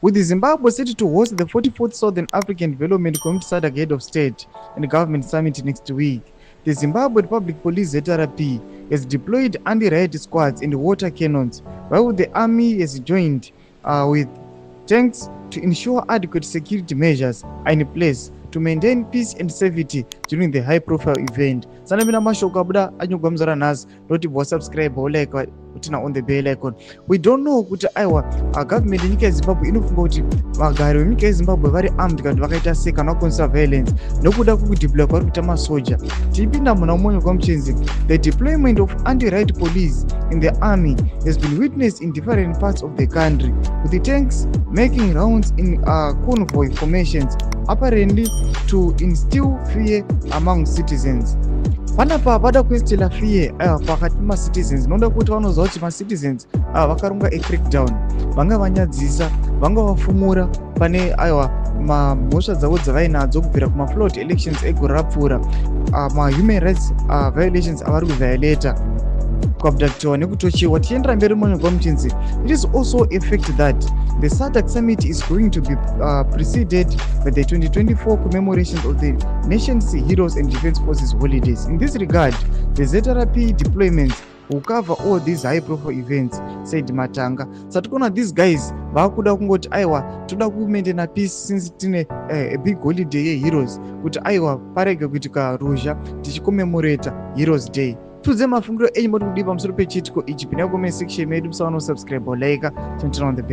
With Zimbabwe set to host the 44th Southern African Development Committee SADC Head of State and Government Summit next week, the Zimbabwe Public Police ZRP has deployed anti-riot squads and water cannons, while the army has joined with tanks to ensure adequate security measures are in place to maintain peace and safety during the high-profile event. Sanamina mashoko abuda anyogwamuzara nhasi noti wasubscribe olike utina on the bell icon. We don't know kuti aiwa government yenyika yeZimbabwe inofunga kuti vagari venyika yeZimbabwe vari armed kana vakaita sei kana vaconsurveillance nokuda kwekudeploya kwavari kuita masoja. Tiipinda muna umonyo kwamuchenzi, the deployment of anti-riot police in the army has been witnessed in different parts of the country, with the tanks making rounds in convoy formations, apparently to instill fear among citizens. Panapa pada kuinstilla fear pakati macitizens noda kuti vanoziva kuti macitizens vakaronga crackdown, vanga vanyadzisa, vanga vafumura pane mhosva dzavo dzavainadzo kubvira kumafloat elections egore rapfuura, mahuman rights violations avari kuvioleta kwabdaktiwa nekutochiwa. Tichiendera mberi munhu kwamuchinzi, it is also a fact that the SADC summit is going to be preceded by the 2024 commemoration of the nation's heroes and defense forces holidays. In this regard, the ZRP deployments will cover all these high-profile events, said Matanga. Satukona these guys vakuda kungoti aiwa toda kumaintaina peace since tine a big holiday yeheroes kuti aiwa parega kuitika ruzha tichikommemorata Heroes Day. Tudze mafungiro enyu moti kudipa pamusoro pechitiko ichi. Pinda kucomment section yedu musavano subscribe or like, turn on the bell.